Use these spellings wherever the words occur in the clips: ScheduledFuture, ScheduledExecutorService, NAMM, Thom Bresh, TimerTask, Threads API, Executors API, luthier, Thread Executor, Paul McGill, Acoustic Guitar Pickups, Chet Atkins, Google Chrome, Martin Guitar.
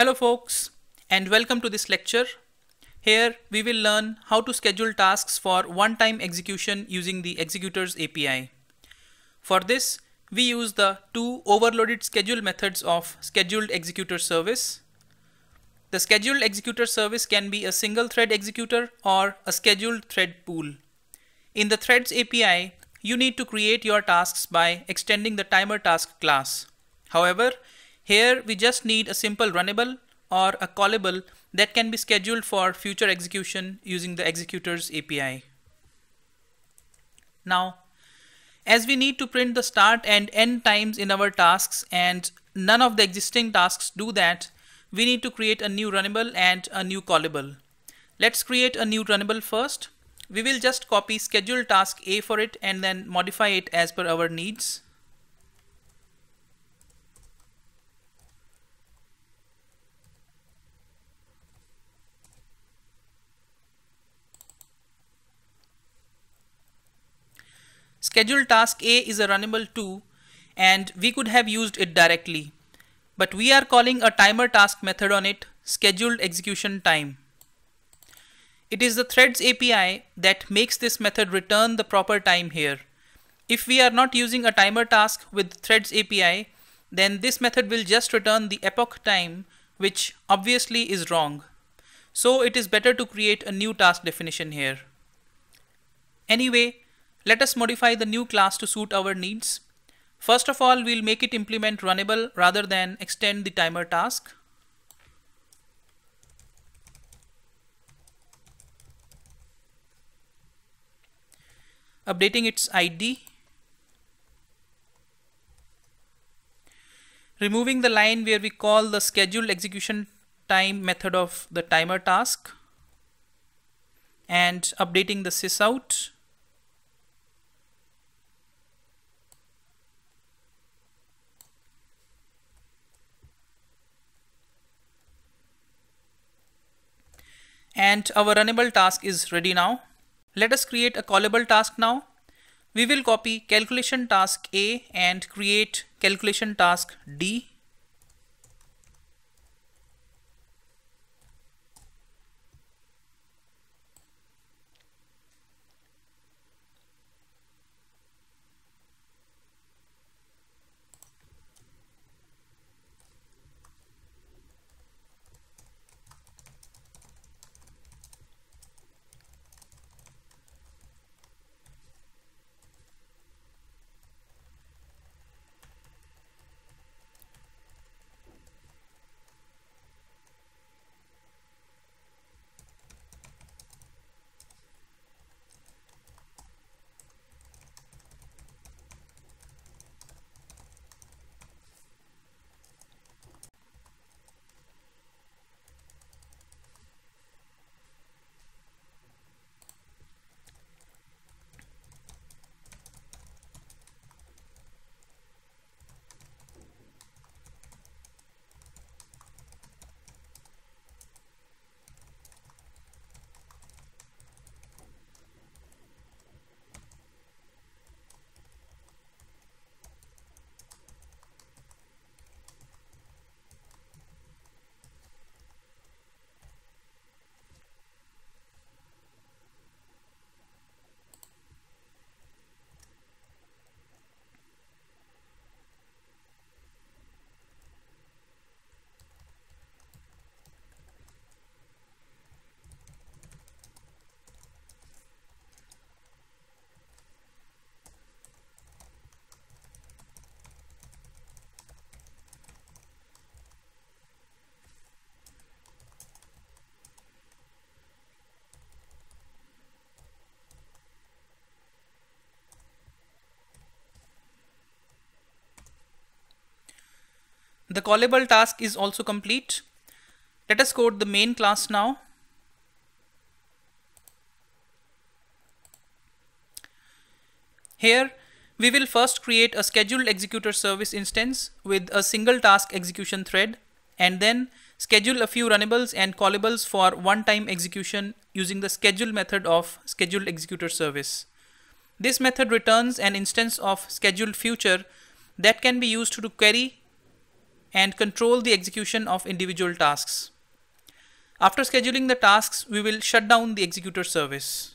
Hello folks, and welcome to this lecture. Here we will learn how to schedule tasks for one-time execution using the Executors API. For this, we use the two overloaded schedule methods of Scheduled Executor Service. The Scheduled Executor Service can be a single thread executor or a scheduled thread pool. In the Threads API, you need to create your tasks by extending the TimerTask class. However, here we just need a simple runnable or a callable that can be scheduled for future execution using the Executors API. Now, as we need to print the start and end times in our tasks and none of the existing tasks do that, we need to create a new runnable and a new callable. Let's create a new runnable first. We will just copy schedule task A for it and then modify it as per our needs. Schedule task A is a runnable too, and we could have used it directly, but we are calling a timer task method on it, scheduled execution time. It is the Threads API that makes this method return the proper time here. If we are not using a timer task with Threads API, then this method will just return the epoch time, which obviously is wrong. So it is better to create a new task definition here. Anyway, let us modify the new class to suit our needs. First of all, we'll make it implement runnable rather than extend the timer task. Updating its ID. Removing the line where we call the scheduled execution time method of the timer task. And updating the sysout. And our runnable task is ready now. Let us create a callable task now. We will copy calculation task A and create calculation task D. The callable task is also complete. Let us code the main class now. Here, we will first create a scheduled executor service instance with a single task execution thread, and then schedule a few runnables and callables for one-time execution using the schedule method of scheduled executor service. This method returns an instance of ScheduledFuture that can be used to query and control the execution of individual tasks. After scheduling the tasks, we will shut down the executor service.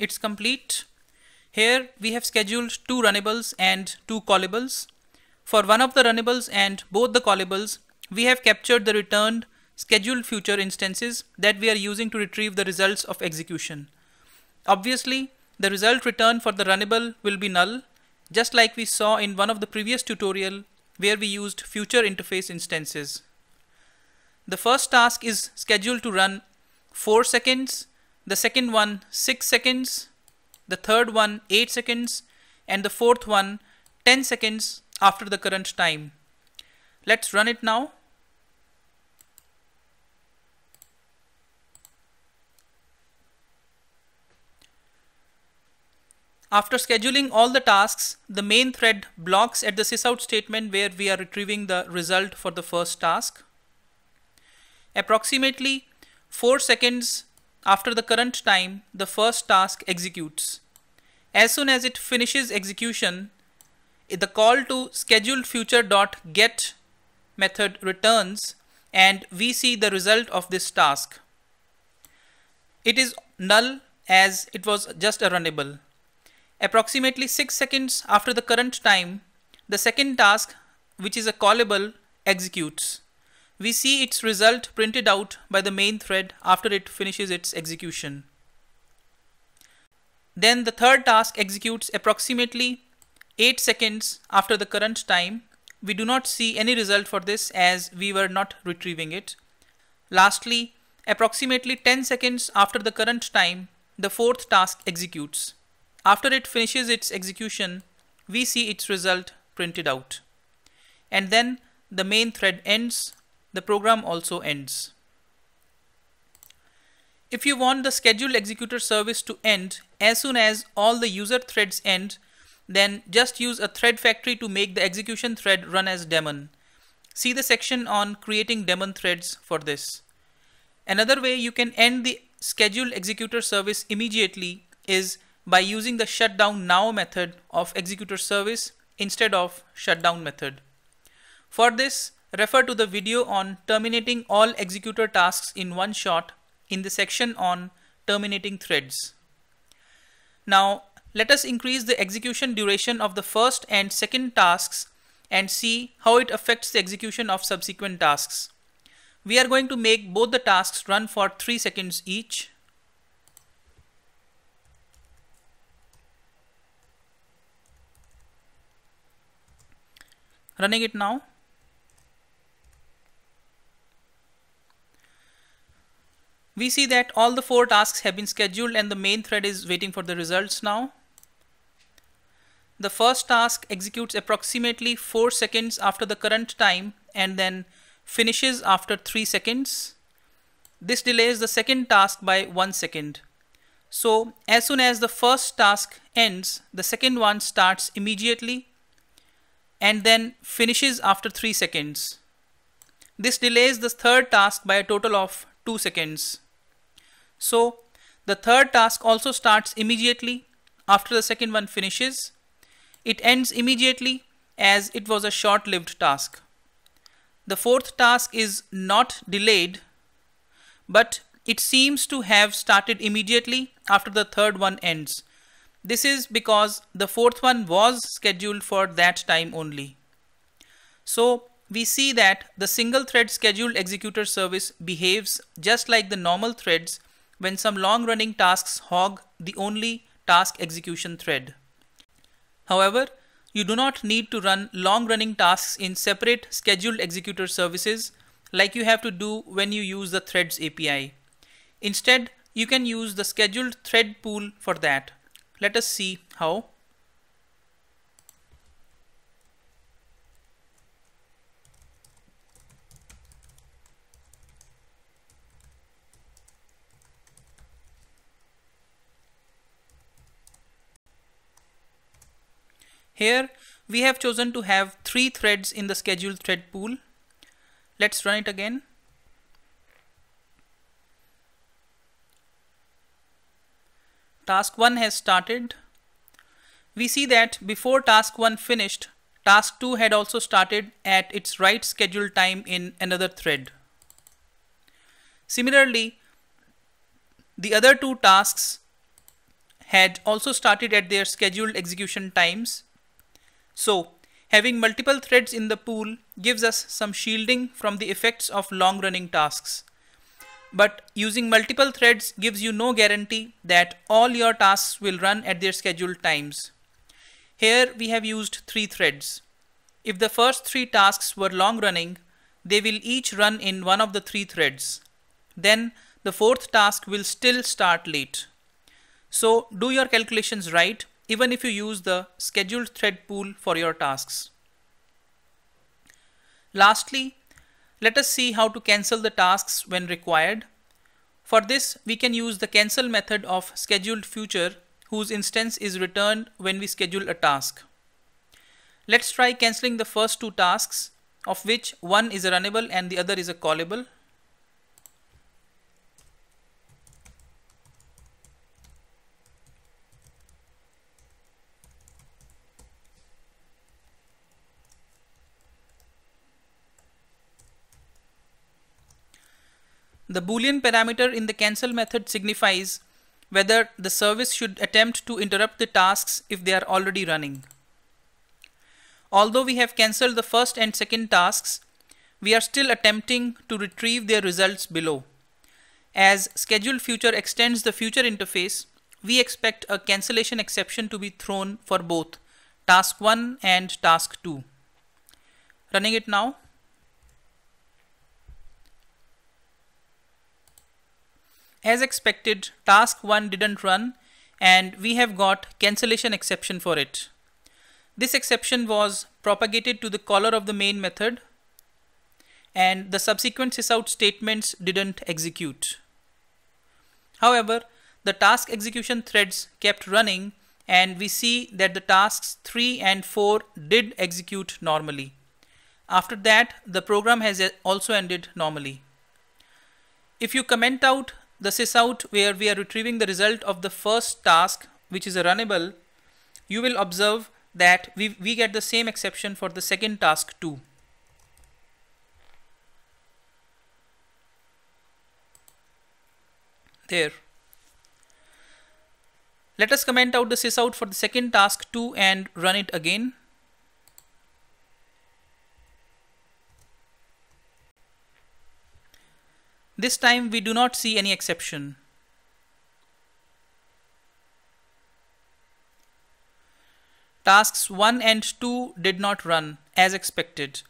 It's complete. Here we have scheduled two runnables and two callables. For one of the runnables and both the callables, we have captured the returned scheduled future instances that we are using to retrieve the results of execution. Obviously, the result returned for the runnable will be null, just like we saw in one of the previous tutorial where we used future interface instances. The first task is scheduled to run 4 seconds, the second one 6 seconds, the third one 8 seconds, and the fourth one 10 seconds after the current time. Let's run it now. After scheduling all the tasks, the main thread blocks at the sysout statement where we are retrieving the result for the first task. Approximately 4 seconds after the current time, the first task executes. As soon as it finishes execution, the call to ScheduledFuture.get method returns and we see the result of this task. It is null as it was just a runnable. Approximately 6 seconds after the current time, the second task, which is a callable, executes. We see its result printed out by the main thread after it finishes its execution. Then the third task executes approximately 8 seconds after the current time. We do not see any result for this as we were not retrieving it. Lastly, approximately 10 seconds after the current time, the fourth task executes. After it finishes its execution, we see its result printed out. And then the main thread ends. The program also ends. If you want the scheduled executor service to end as soon as all the user threads end, then just use a thread factory to make the execution thread run as daemon. See the section on creating daemon threads for this. Another way you can end the scheduled executor service immediately is by using the shutdown now method of executor service instead of shutdown method. For this, refer to the video on terminating all executor tasks in one shot in the section on terminating threads. Now let us increase the execution duration of the first and second tasks and see how it affects the execution of subsequent tasks. We are going to make both the tasks run for 3 seconds each. Running it now. We see that all the 4 tasks have been scheduled and the main thread is waiting for the results now. The first task executes approximately 4 seconds after the current time and then finishes after 3 seconds. This delays the second task by 1 second. So as soon as the first task ends, the second one starts immediately and then finishes after 3 seconds. This delays the third task by a total of 2 seconds. So the third task also starts immediately after the second one finishes. It ends immediately as it was a short-lived task. The fourth task is not delayed, but it seems to have started immediately after the third one ends. This is because the fourth one was scheduled for that time only. So we see that the single thread scheduled executor service behaves just like the normal threads when some long running tasks hog the only task execution thread. However, you do not need to run long running tasks in separate scheduled executor services like you have to do when you use the Threads API. Instead, you can use the scheduled thread pool for that. Let us see how. Here we have chosen to have 3 threads in the scheduled thread pool. Let's run it again. Task 1 has started. We see that before task 1 finished, task 2 had also started at its right scheduled time in another thread. Similarly, the other 2 tasks had also started at their scheduled execution times. So having multiple threads in the pool gives us some shielding from the effects of long running tasks. But using multiple threads gives you no guarantee that all your tasks will run at their scheduled times. Here we have used 3 threads. If the first 3 tasks were long running, they will each run in one of the 3 threads. Then the fourth task will still start late. So do your calculations right, even if you use the scheduled thread pool for your tasks. Lastly, let us see how to cancel the tasks when required. For this, we can use the cancel method of ScheduledFuture, whose instance is returned when we schedule a task. Let's try cancelling the first 2 tasks, of which one is a runnable and the other is a callable. The Boolean parameter in the cancel method signifies whether the service should attempt to interrupt the tasks if they are already running. Although we have cancelled the first and second tasks, we are still attempting to retrieve their results below. As ScheduledFuture extends the future interface, we expect a cancellation exception to be thrown for both task 1 and task 2. Running it now. As expected, task 1 didn't run and we have got cancellation exception for it. This exception was propagated to the caller of the main method and the subsequent sysout statements didn't execute. However, the task execution threads kept running and we see that the tasks 3 and 4 did execute normally. After that, the program has also ended normally. If you comment out the sysout where we are retrieving the result of the first task, which is a runnable, you will observe that we get the same exception for the second task too. There. Let us comment out the sysout for the second task too and run it again. This time we do not see any exception. Tasks 1 and 2 did not run as expected.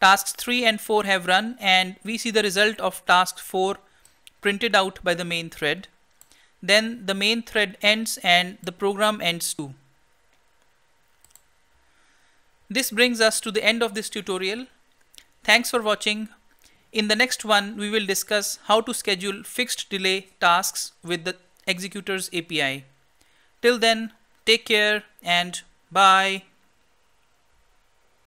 Tasks 3 and 4 have run and we see the result of task 4 printed out by the main thread. Then the main thread ends and the program ends too. This brings us to the end of this tutorial. Thanks for watching. In the next one, we will discuss how to schedule fixed delay tasks with the Executors API. Till then, take care and bye.